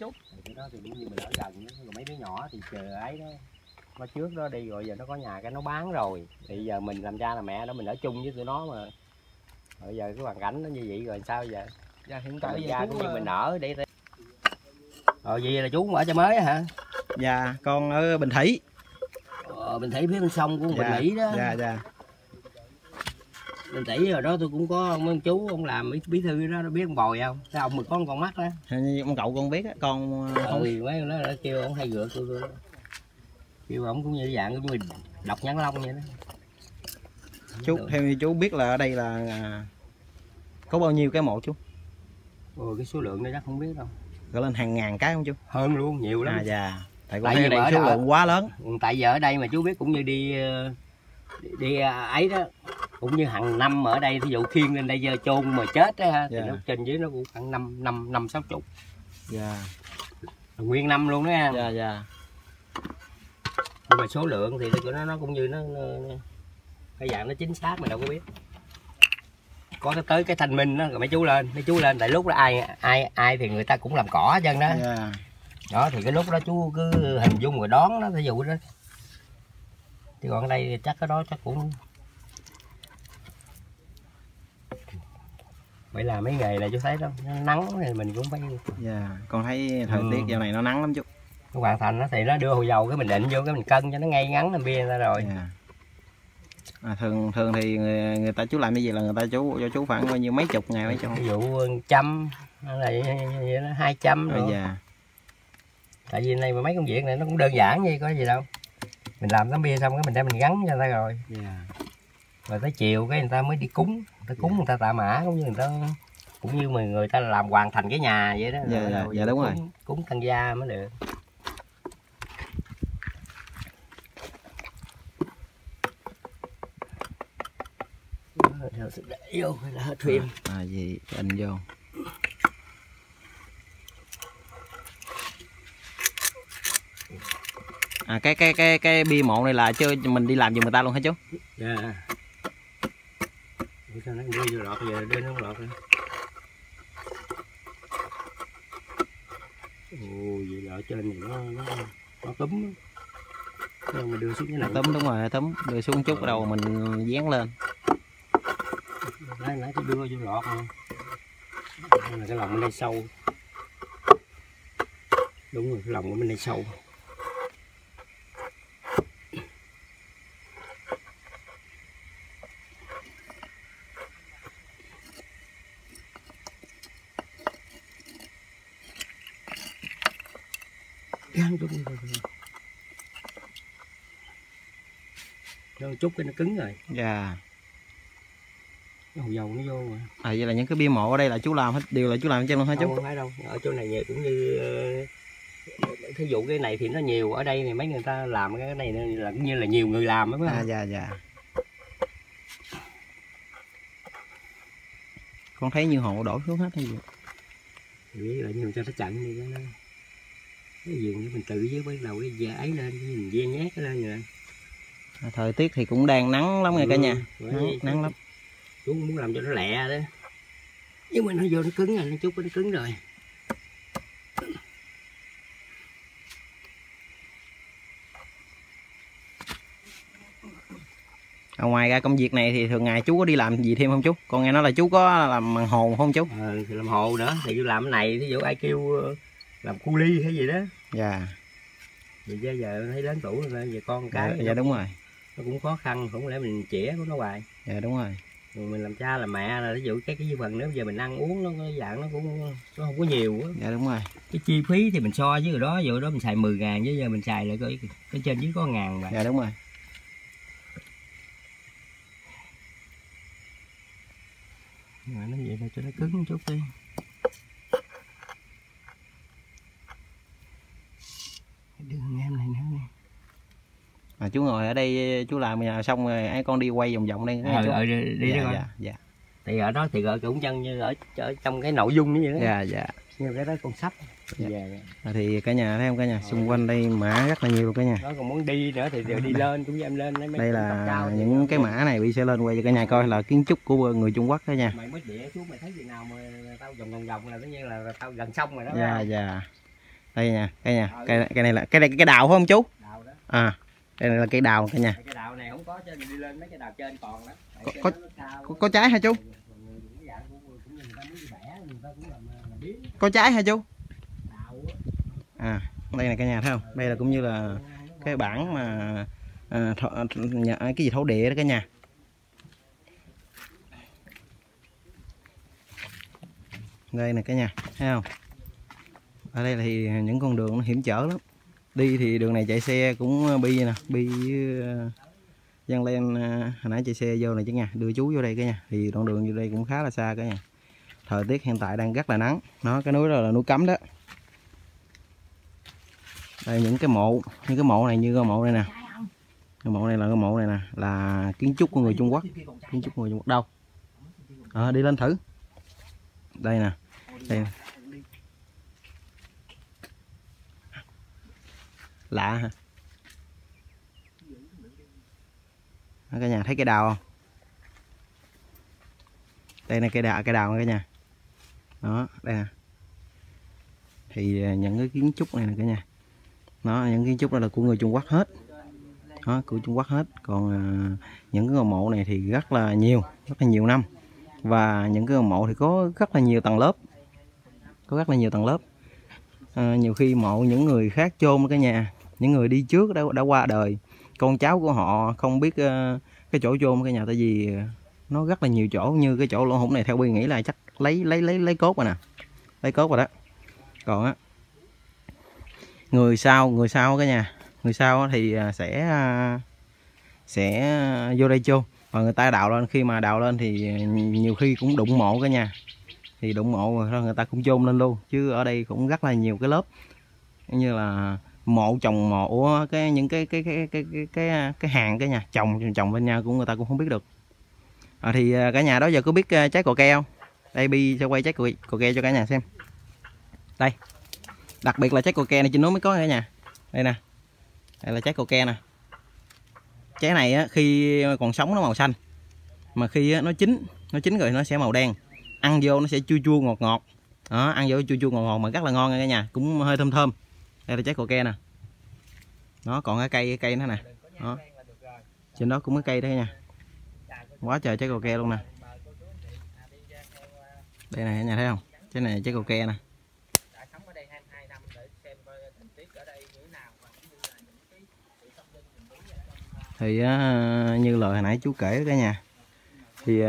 chút. Thì đó thì cũng như mình ở gần đó. Rồi mấy đứa nhỏ thì chờ ấy đó. Mà trước đó đi rồi giờ nó có nhà cái nó bán rồi. Thì giờ mình làm cha làm mẹ đó, mình ở chung với tụi nó mà. Rồi giờ cái hoàn cảnh nó như vậy rồi sao giờ? Dạ hiện tại giờ cũng như mình ở để. Rồi vậy là chú cũng ở cho mới hả? Dạ con ở Bình Thủy. Bình Thủy phía bên sông của Bình Thủy đó. Dạ dạ. Bình Thủy rồi đó tôi cũng có ông chú, ông làm bí thư đó, nó biết ông Bồi không? Cái ông mà có con mắt đó. Ông cậu con biết á, con không gì mấy nó kêu ông hay gượt tôi. Kêu ông cũng như dạng của mình đọc nhãn long vậy đó. Chú theo như chú biết là ở đây là có bao nhiêu cái mộ chú? Cái số lượng nó chắc không biết đâu. Có lên hàng ngàn cái không chú? Hơn luôn, nhiều lắm. À dạ. Tại vì đây số lượng quá lớn. Tại giờ ở đây mà chú biết cũng như đi ấy đó, cũng như hàng năm ở đây ví dụ khiêng lên đây giờ chôn mà chết đó ha, thì nó trên dưới nó cũng khoảng 5-60. Dạ. Nguyên năm luôn đó ha. Dạ dạ. Nhưng mà số lượng thì của nó cũng như nó cái dạng nó chính xác mình đâu có biết. Có nó tới cái Thanh Minh đó rồi mấy chú lên tại lúc đó ai thì người ta cũng làm cỏ chân đó. Yeah. Đó thì cái lúc đó chú cứ hình dung rồi đón nó ví dụ đó. Thì còn đây thì chắc cái đó chắc cũng vậy là mấy ngày là chú thấy đó, nó nắng thì mình cũng phải. Dạ, yeah. Con thấy thời tiết giờ này nó nắng lắm chú. Cái hoàn thành nó thì nó đưa hồ dầu cái mình định vô cái mình cân cho nó ngay ngắn làm bia ra rồi. Yeah. Thường thì người ta chú làm như vậy là người ta chú cho chú khoảng bao nhiêu mấy chục ngày mấy chục. Ví dụ 100 là 200 rồi. Dạ. Tại vì này mà mấy công việc này nó cũng đơn giản như có gì đâu. Mình làm tấm bia xong cái mình đem mình gắn cho người ta rồi. Dạ. Rồi tới chiều cái người ta mới đi cúng, người ta tạ mã cũng như người ta làm hoàn thành cái nhà vậy đó. Dạ, dạ đúng rồi. Cúng tăng gia mới được. Để vô là hết phim. Gì anh vô. Cái bia mộ này là chơi mình đi làm giùm người ta luôn hả chú? Dạ. Sao nó đưa vô lọt giờ đưa nó không lọt nữa. Ồ vậy là ở trên này nó túm. Mà đưa xuống cái này. Túm đúng rồi, túm đưa xuống chút đầu mình dán lên. Nãy tôi đưa vô lọt mà. Đây là cái lòng bên đây sâu. Đúng rồi, cái lòng ở bên đây sâu. Đâu chút cái nó cứng rồi. Dạ. Yeah. Hồ dầu nó vô rồi. À vậy là những cái bia mộ ở đây là chú làm hết, đều là chú làm hết trơn luôn hả chú? Không phải đâu, ở chỗ này cũng như thí dụ cái này thì nó nhiều, ở đây thì mấy người ta làm cái này là cũng như là nhiều người làm đó phải không? À dạ dạ. Con thấy như hộ đổ xuống hết hay gì? Nghĩ là nhiều cho nó chặn đi đó. Cái gì mình tự với bắt đầu cái da ấy lên, mình da nhát nó lên rồi. Thời tiết thì cũng đang nắng lắm nha cả nhà. Nắng lắm. Chú muốn làm cho nó lẹ đó. Nhưng mà nó vô nó cứng rồi, nó chút nó cứng rồi. À, ngoài ra công việc này thì thường ngày chú có đi làm gì thêm không chú? Con nghe nói là chú có làm bằng hồ không chú? Thì làm hồ nữa, thì chú làm cái này, ví dụ ai kêu làm cu ly hay gì đó. Dạ. Vì giờ thấy lớn tuổi rồi, giờ con cái. Dạ đúng rồi. Nó cũng khó khăn, không lẽ mình chĩa của nó hoài. Dạ đúng rồi. Mình làm cha làm mẹ là ví dụ cái dư phần nếu giờ mình ăn uống nó dạng nó không có nhiều á. Dạ đúng rồi. Cái chi phí thì mình so với rồi đó mình xài 10.000 chứ giờ mình xài lại coi cái trên dưới có 1.000 mà. Dạ đúng rồi. Nhưng mà nó vậy là cho nó cứng một chút đi. Đừng em này nữa nè. Mà chú ngồi ở đây chú làm nhà xong rồi ai con đi quay vòng vòng đây đi dạ, dạ, dạ. Thì ở đó thì gọi cũng chân như ở trong cái nội dung như vậy đó. Dạ dạ. Như cái đó con sắp. Dạ. Dạ. Thì cả nhà thấy không cả nhà, xung quanh đây mã rất là nhiều luôn cả nhà. Đó còn muốn đi nữa thì đi lên cũng như em lên lấy mấy. Đây là cao, những cái mã này bị sẽ lên quay cho cả nhà coi là kiến trúc của người Trung Quốc cả nhà. Mày mới địa xuống mày thấy gì nào mà tao vòng vòng là tất nhiên là tao gần sông rồi đó. Dạ dạ. Đây nha, đây nha. Cây này là cái đào phải không chú? Đào đó. À, đây này là cây đào cả nhà. Cái đào này không có chứ đi lên mấy cái đào trên còn đó. Có trái hả chú? Có trái hả chú? À, đây này cả nhà thấy không? Đây là cũng như là cái bảng mà cái gì thổ địa đó cả nhà. Đây nè cả nhà, thấy không? Ở đây thì những con đường nó hiểm trở lắm. Đi thì đường này chạy xe cũng bi nè, bi Văn Len hồi nãy chạy xe vô này cả nhà, đưa chú vô đây cả nhà. Thì đoạn đường vô đây cũng khá là xa cả nhà. Thời tiết hiện tại đang rất là nắng. Nó cái núi đó là núi Cấm đó. Đây những cái mộ này như cái mộ này nè. Cái mộ này là cái mộ này nè, là kiến trúc của người Trung Quốc. Kiến trúc của người Trung Quốc đâu? À, đi lên thử. Đây nè, đây nè. Lạ hả? Đó, cả nhà thấy cây đào không? Đây là cây đào cả nhà. Đó, đây nè. Thì những cái kiến trúc này nè cả nhà. Đó, những kiến trúc đó là của người Trung Quốc hết. Đó, của Trung Quốc hết. Còn những cái ngôi mộ này thì rất là nhiều năm. Và những cái mộ thì có rất là nhiều tầng lớp. Nhiều khi mộ những người khác chôn cả nhà. Những người đi trước đã qua đời. Con cháu của họ không biết cái chỗ chôn cả nhà. Tại vì nó rất là nhiều chỗ. Như cái chỗ lỗ hổng này theo Bi nghĩ là chắc lấy cốt rồi nè. Lấy cốt rồi đó. Còn á, người sau cả nhà. Người sau thì sẽ vô đây chôn. Và người ta đào lên, khi mà đào lên thì nhiều khi cũng đụng mộ cả nhà. Thì đụng mộ rồi người ta cũng chôn lên luôn. Chứ ở đây cũng rất là nhiều cái lớp. Như là mộ chồng mộ, những cái hàng cả nhà, chồng bên nhau của người ta cũng không biết được. Thì cả nhà đó giờ có biết trái cò ke không? Đây Bi sẽ quay trái cò ke cho cả nhà xem. Đây. Đặc biệt là trái cò ke này trên núi mới có cả nhà. Đây nè. Đây là trái cò ke nè. Trái này á, khi còn sống nó màu xanh. Mà khi á, nó chín rồi nó sẽ màu đen. Ăn vô nó sẽ chua chua ngọt ngọt. Đó, ăn vô chua chua ngọt ngọt mà rất là ngon nha cả nhà. Cũng hơi thơm thơm. Đây là trái cò ke nè. Nó còn cái cây nữa nè. Đó. Trên đó cũng có cây đó nha. Quá trời trái cò ke luôn nè. Đây này cả nhà thấy không? Cái này trái cò ke nè. Thì như lời hồi nãy chú kể cả nhà, thì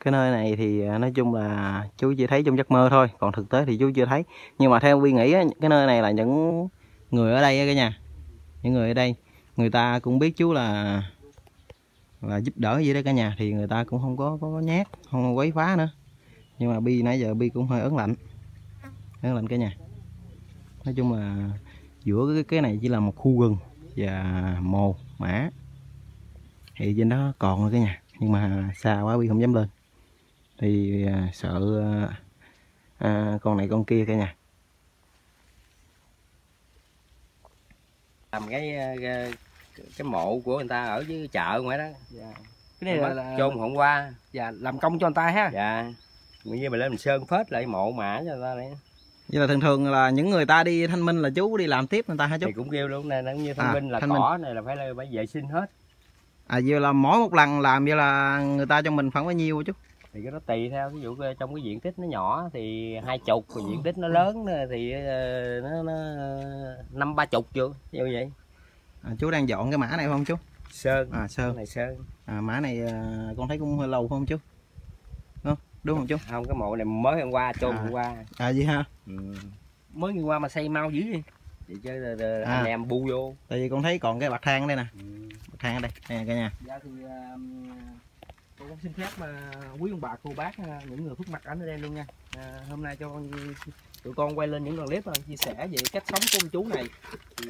cái nơi này thì nói chung là chú chỉ thấy trong giấc mơ thôi, còn thực tế thì chú chưa thấy. Nhưng mà theo Bi nghĩ cái nơi này là những người ở đây cả nhà, những người ở đây người ta cũng biết chú là giúp đỡ gì đó cả nhà, thì người ta cũng không có nhát, không quấy phá nữa. Nhưng mà Bi nãy giờ Bi cũng hơi ớn lạnh cả nhà. Nói chung là giữa cái này chỉ là một khu rừng và mồ mã, thì trên đó còn rồi cả nhà. Nhưng mà xa quá Bi không dám lên, thì sợ con này con kia cả nhà. Làm cái mộ của người ta ở dưới chợ ngoài đó. Dạ. Cái này là chôn hôm qua. Dạ, làm công cho người ta ha. Dạ. Như mình lên mình sơn phết lại mộ mã cho người ta đấy. Như là thường là những người ta đi thanh minh là chú đi làm tiếp người ta hả chú? Thì cũng kêu luôn nè, nó như thanh minh là cỏ này là phải vệ sinh hết. À, vậy là mỗi một lần làm vậy là người ta cho mình khoảng bao nhiêu hả chú? Thì cái đó tùy theo, ví dụ trong cái diện tích nó nhỏ thì 20, còn diện tích nó lớn thì nó 50-30 chưa, như vậy. À, chú đang dọn cái mã này không chú? Sơn. À, sơn này sơn. À, mã này con thấy cũng hơi lâu không chú? Đúng không chú? Không, cái mộ này mới hôm qua, chôn hôm qua. À vậy hả? Ừ. Mới hôm qua mà xây mau dữ vậy. Vậy chứ anh em bu vô. Tại vì con thấy còn cái bậc thang ở đây nè. Bậc thang ở đây, đây nè cả nhà. Dạ thì con cũng xin phép mà quý ông bà cô bác, những người khuất mặt ảnh ở đây luôn nha. Hôm nay cho tụi con quay lên những đoạn clip chia sẻ về cách sống của ông chú này. Thì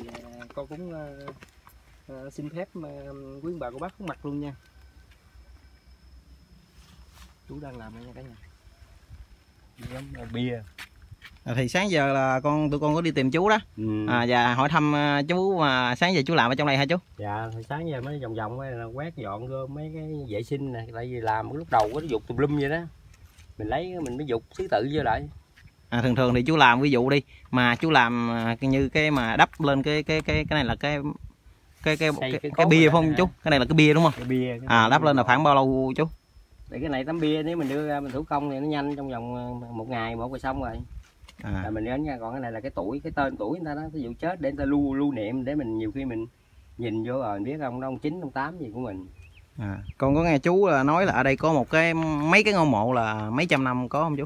con cũng xin phép mà quý ông bà cô bác khuất mặt luôn nha. Chú đang làm đây nha cả nhà. Giống bia. Thì sáng giờ là tụi con có đi tìm chú đó. Ừ. Và hỏi thăm chú, mà sáng giờ chú làm ở trong này hả chú? Dạ, thì sáng giờ mới vòng là quét dọn gom mấy cái vệ sinh nè, tại vì làm lúc đầu có dục tùm lum vậy đó. Mình lấy mình mới dục thứ tự vô lại. Thường thường thì chú làm ví dụ đi mà chú làm như cái mà đắp lên cái này là cái bia phải không chú? Cái này là cái bia đúng không? Cái bia, đắp lên là khoảng bao lâu chú? Để cái này tấm bia nếu mình đưa ra mình thủ công thì nó nhanh, trong vòng một ngày một rồi xong rồi. Là mình đến nha. Còn cái này là cái tuổi, cái tên tuổi người ta đó, ví dụ chết để người ta lưu niệm, để mình nhiều khi mình nhìn vô rồi mình biết ông đó ông 9 ông 8 gì của mình. Con có nghe chú nói là ở đây có một cái mấy cái ngôi mộ là mấy trăm năm có không chú?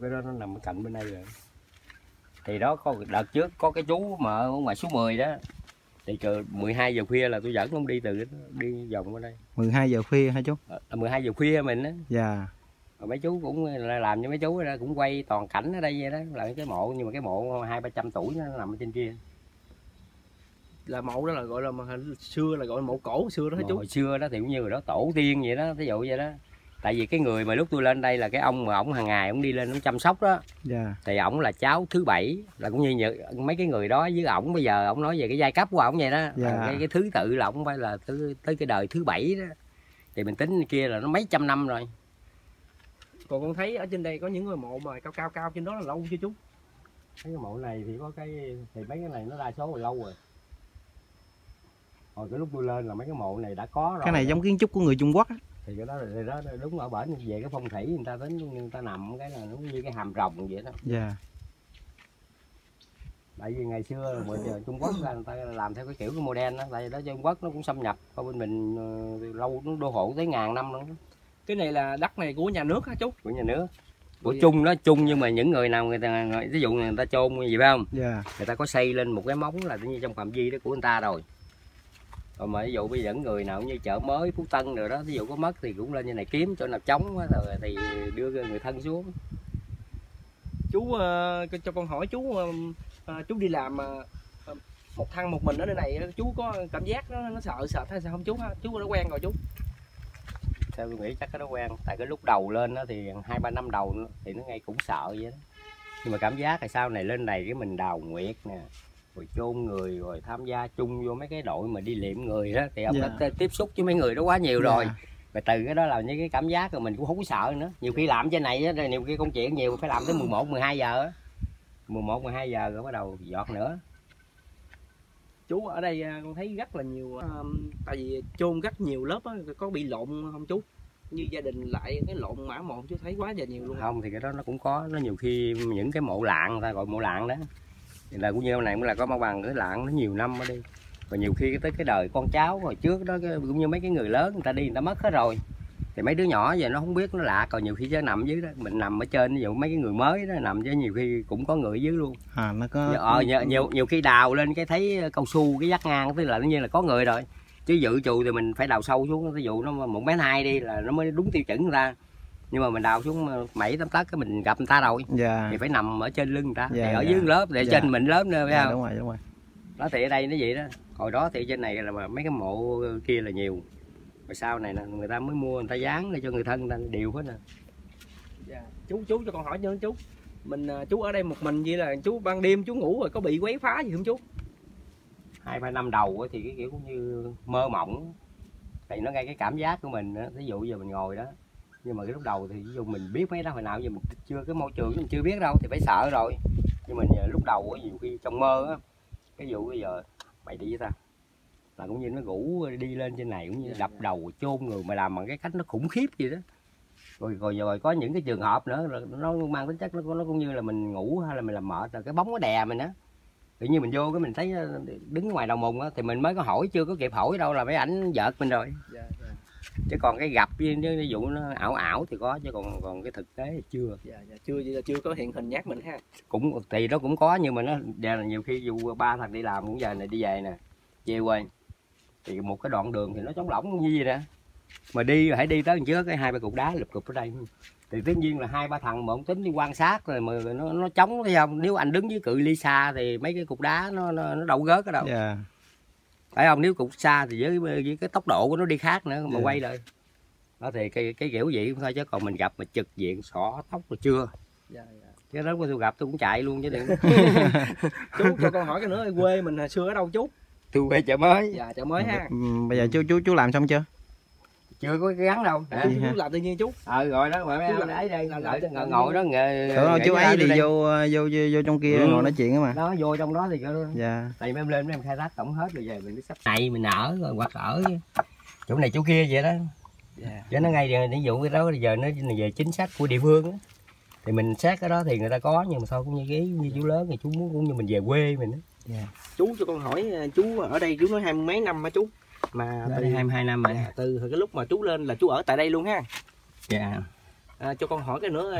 Cái đó nó nằm ở cạnh bên đây rồi. Thì đó có đợt trước có cái chú mà ở ngoài số 10 đó. Thì 12 giờ khuya là tôi dẫn ông đi từ đi vòng qua đây. 12 giờ khuya hả chú? 12 giờ khuya mình á. Dạ. Rồi mấy chú cũng làm cho mấy chú đó cũng quay toàn cảnh ở đây vậy đó, là cái mộ, nhưng mà cái mộ 200-300 tuổi nó nằm ở trên kia. Là mộ đó là gọi là xưa là gọi mộ cổ xưa đó hả chú? Hồi xưa đó thì cũng như rồi đó, tổ tiên vậy đó, thí dụ vậy đó. Tại vì cái người mà lúc tôi lên đây là cái ông mà ổng hàng ngày ổng đi lên ổng chăm sóc đó, thì ổng là cháu thứ 7, là cũng như mấy cái người đó với ổng. Bây giờ ổng nói về cái giai cấp của ổng vậy đó, cái thứ tự là ổng phải là tới cái đời thứ 7 đó, thì mình tính kia là nó mấy trăm năm rồi. Còn con thấy ở trên đây có những ngôi mộ mà cao cao cao trên đó là lâu chưa chú? Cái mộ này thì có cái thì mấy cái này nó đa số là lâu rồi. Hồi cái lúc tôi lên là mấy cái mộ này đã có rồi. Cái này đó giống kiến trúc của người Trung Quốc á. Thì cái đó là đúng ở bển về cái phong thủy người ta tính, người ta nằm cái là nó như cái hàm rồng vậy đó. Tại vì ngày xưa Trung Quốc là người ta làm theo cái kiểu cái modern đó, tại vì đó Trung Quốc nó cũng xâm nhập qua bên mình lâu, nó đô hộ tới ngàn năm luôn. Cái này là đất này của nhà nước hả chú? Của nhà nước. Của chung đó, chung, nhưng mà những người nào người ta ví dụ người ta chôn gì phải không? Người ta có xây lên một cái móng là như trong phạm vi đó của người ta rồi. Còn mà ví dụ bây giờ người nào cũng như chợ mới Phú Tân rồi đó, ví dụ có mất thì cũng lên như này kiếm chỗ nào trống rồi thì đưa người thân xuống. Chú cho con hỏi chú đi làm một thân một mình ở nơi này, chú có cảm giác nó sợ sệt hay sao không chú? Chú đã quen rồi chú? Theo tôi nghĩ chắc cái đó quen, tại cái lúc đầu lên đó thì 2-3 năm đầu thì nó ngay cũng sợ vậy đó. Nhưng mà cảm giác là sau này lên này cái mình đào nguyệt nè, rồi chôn người, rồi tham gia chung vô mấy cái đội mà đi liệm người đó, thì ông đã tiếp xúc với mấy người đó quá nhiều rồi. Và từ cái đó là những cái cảm giác rồi mình cũng không có sợ nữa. Nhiều khi làm trên này đó, nhiều khi công chuyện nhiều phải làm tới 11-12 giờ đó. 11-12 giờ rồi bắt đầu giọt nữa. Chú ở đây con thấy rất là nhiều, tại vì chôn rất nhiều lớp đó, có bị lộn không chú? Như gia đình lại cái lộn mã mộ chú thấy quá giờ nhiều luôn. Không, thì cái đó nó cũng có, nó nhiều khi những cái mộ lạng, người ta gọi mộ lạng đó. Thì là cũng như hôm nay cũng là có mau bằng cái lạng nó nhiều năm ở đi. Và nhiều khi tới cái đời con cháu hồi trước đó cũng như mấy cái người lớn người ta đi người ta mất hết rồi. Thì mấy đứa nhỏ giờ nó không biết nó lạ, còn nhiều khi nó nằm dưới đó, mình nằm ở trên ví dụ mấy cái người mới đó nằm với nhiều khi cũng có người ở dưới luôn. Nó có nhiều khi đào lên cái thấy cao su cái vắt ngang, tức là nó như là có người rồi. Chứ dự trù thì mình phải đào sâu xuống, ví dụ nó 1m2 đi là nó mới đúng tiêu chuẩn người ta. Nhưng mà mình đào xuống 7-8 tấc cái mình gặp người ta rồi. Thì phải nằm ở trên lưng người ta, thì ở dưới lớp để trên mình lớp nữa phải không? Đúng rồi. Đó thì ở đây nó vậy đó. Hồi đó thì trên này là mấy cái mộ kia là nhiều. Rồi sau này người ta mới mua, người ta dán để cho người thân người ta điều hết nè. Chú cho con hỏi nữa chú. Chú ở đây một mình vậy là chú ban đêm chú ngủ rồi có bị quấy phá gì không chú? 2-3 năm đầu thì cái kiểu cũng như mơ mộng. Tại nó ngay cái cảm giác của mình, ví dụ giờ mình ngồi đó. Nhưng mà cái lúc đầu thì ví dụ mình biết mấy đó hồi nào giờ mình chưa cái môi trường mình chưa biết đâu thì phải sợ rồi. Nhưng mà lúc đầu nhiều khi trong mơ á, cái vụ bây giờ mày đi với tao là cũng như nó rủ đi lên trên này cũng như đập đầu chôn người mà làm bằng cái cách nó khủng khiếp gì đó. Rồi có những cái trường hợp nữa nó mang tính chất nó cũng như là mình ngủ hay là mình làm mệt rồi cái bóng nó đè mình á. Tự nhiên mình vô cái mình thấy đứng ngoài đầu mùng á thì mình mới có hỏi, chưa có kịp hỏi đâu là mấy ảnh vợt mình rồi. Chứ còn cái gặp ví dụ nó ảo thì có, chứ còn cái thực tế thì chưa. Chưa có hiện hình nhát mình ha. Cũng thì nó cũng có, nhưng mà nó giờ là nhiều khi dù ba thằng đi làm cũng giờ này đi về nè, về quê thì một cái đoạn đường thì nó trống lỏng như vậy nè, mà đi hãy đi tới trước cái 2-3 cục đá lụp cụp ở đây thì tất nhiên là 2-3 thằng mà không tính đi quan sát rồi mà nó trống thấy không. Nếu anh đứng với cự ly xa thì mấy cái cục đá nó đâu gớt ở đâu. Phải không? Nếu cục xa thì với cái tốc độ của nó đi khác nữa mà quay lại. Đó thì cái kiểu vậy cũng thôi, chứ còn mình gặp mà trực diện xỏ tóc rồi chưa. Cái đó tôi gặp tôi cũng chạy luôn chứ đừng. Chú cho con hỏi cái nữa, ở quê mình hồi xưa ở đâu chú? Tôi quê Chợ Mới. Chợ Mới ha. Bây giờ chú làm xong chưa? Chưa có gắn đâu. Chú làm tự nhiên chú. Rồi đó mà mấy ấy đây ngồi đó nghe. Chú ấy đi vô trong kia ngồi nói chuyện mà. Đó vô trong đó thì dạ. Tại vì em lên em khai thác tổng hết rồi về mình mới sắp này mình ở rồi hoặc ở chỗ này chỗ kia vậy đó. Cho nó ngay ví dụ cái đó giờ nó về chính sách của địa phương đó. Thì mình xét cái đó thì người ta có, nhưng mà thôi cũng như ý như chú lớn thì chú muốn cũng như mình về quê mình đó. Chú cho con hỏi, chú ở đây chú nói 20 mấy năm hả chú? Mà từ 22 năm rồi. Từ cái lúc mà chú lên là chú ở tại đây luôn ha. Dạ. Cho con hỏi cái nữa,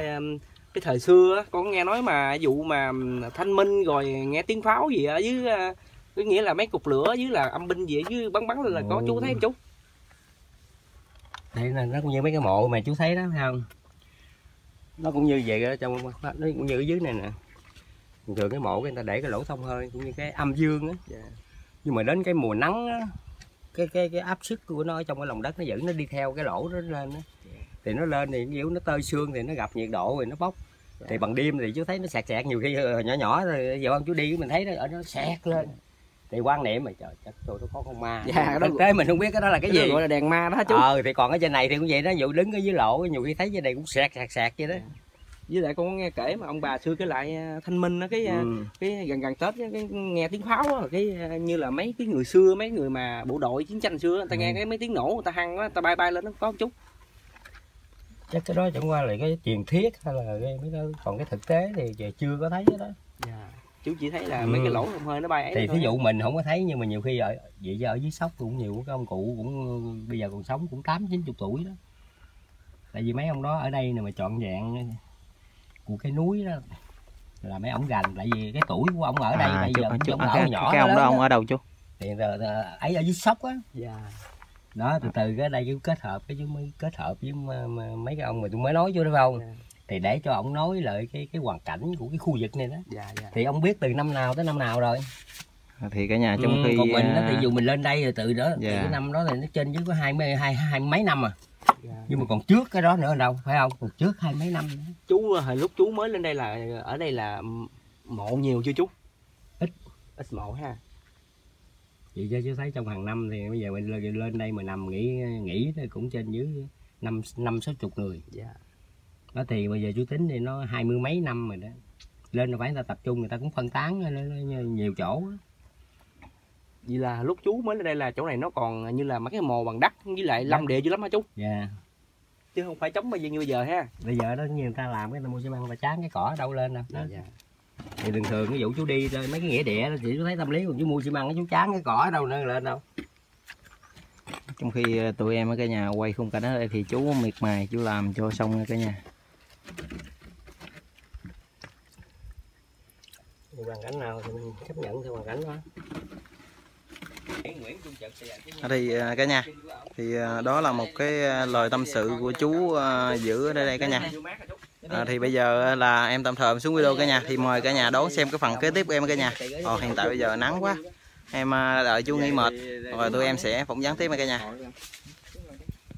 cái thời xưa con nghe nói mà vụ mà Thanh Minh rồi nghe tiếng pháo gì ở dưới, có nghĩa là mấy cục lửa dưới là âm binh gì ở dưới bắn là có chú thấy không chú? Đây là nó cũng như mấy cái mộ mà chú thấy đó phải không? Nó cũng như vậy đó, trong nó cũng như ở dưới này nè. Thường cái mộ người ta để cái lỗ thông hơi cũng như cái âm dương á. Dạ. Nhưng mà đến cái mùa nắng á, cái áp suất của nó ở trong cái lòng đất nó giữ nó đi theo cái lỗ nó lên đó. Thì nó lên thì kiểu nó tơi xương thì nó gặp nhiệt độ rồi nó bốc. Dạ. Thì bằng đêm thì chú thấy nó sạc sạc nhiều khi nhỏ nhỏ rồi giờ ông chú đi mình thấy nó ở nó sạc lên. Dạ. Thì quan niệm mà trời chắc tôi nó có con ma. Dạ, thực tế mình không biết cái đó là cái gì, gọi là đèn ma đó chú. Thì còn ở trên này thì cũng vậy đó, dụ đứng ở dưới lỗ nhiều khi thấy dưới này cũng sạc sạc sạc vậy đó. Dạ. Với lại con nghe kể mà ông bà xưa cái lại Thanh Minh đó, cái gần Tết cái nghe tiếng pháo đó, cái như là mấy cái người xưa, mấy người mà bộ đội chiến tranh xưa người ta nghe cái mấy tiếng nổ người ta hăng quá, người ta bay bay lên nó có một chút. Chắc cái đó chẳng qua là cái truyền thuyết hay là cái mấy cái, còn cái thực tế thì chưa có thấy cái đó. Dạ. Chú chỉ thấy là mấy cái lỗ không hơi nó bay ấy thì thí dụ mình không có thấy, nhưng mà nhiều khi ở vậy giờ ở dưới sóc cũng nhiều cái ông cụ cũng bây giờ còn sống cũng 80-90 tuổi đó. Tại vì mấy ông đó ở đây nè mà trọn vẹn của cái núi đó là mấy ổng gành, tại vì cái tuổi của ổng ở đây bây giờ chú, nhỏ cái ông đó ông ở đâu chú? Thì rồi ấy ở dưới sóc á. Dạ. Đó từ cái đây chú kết hợp cái chú mới kết hợp với mấy cái ông mà tôi mới nói chú đó phải không? Dạ. Thì để cho ổng nói lại cái hoàn cảnh của cái khu vực này đó. Dạ, dạ. Thì ông biết từ năm nào tới năm nào rồi. Thì cả nhà trong khi còn mình đó, thì dù mình lên đây rồi từ đó dạ. Từ cái năm đó thì nó trên dưới có 20 mấy năm à. Dạ. Nhưng mà còn trước cái đó nữa đâu phải không? Còn trước 20 mấy năm nữa. Chú hồi lúc chú mới lên đây là ở đây là mộ nhiều chưa chú? Ít mộ ha. Vậy chứ chú thấy trong hàng năm thì bây giờ mình lên đây mà nằm nghỉ cũng trên dưới 50-60 người. Dạ. Đó thì bây giờ chú tính thì nó 20 mấy năm rồi đó. Lên là phải người ta tập trung, người ta cũng phân tán nhiều chỗ. Vậy là lúc chú mới lên đây là chỗ này nó còn như là mấy cái mồ bằng đất với lại lâm địa dữ lắm hả chú? Dạ. Chứ không phải chống bao nhiêu như bây giờ ha. Bây giờ đó như người ta làm cái ta mua xi măng và chán cái cỏ đâu lên đâu. Dạ, dạ. Thì thường thường cái vụ chú đi lên mấy cái nghĩa địa đó thì chú thấy tâm lý, còn chú mua xi măng chú chán cái cỏ đâu nữa lên đâu. Trong khi tụi em ở cái nhà quay khung cảnh ở đây thì chú miệt mài chú làm cho xong cái nhà. Hoàn cảnh nào thì mình chấp nhận theo hoàn cảnh đó. Ở đây cả nhà thì đó là một cái lời tâm sự của chú giữ ở đây cả nhà. Thì bây giờ là em tạm thời xuống video cả nhà, thì mời cả nhà đón xem cái phần kế tiếp của em cả nhà. Hiện tại bây giờ nắng quá, em đợi chú nghỉ mệt rồi tụi em sẽ phỏng vấn tiếp cả nhà.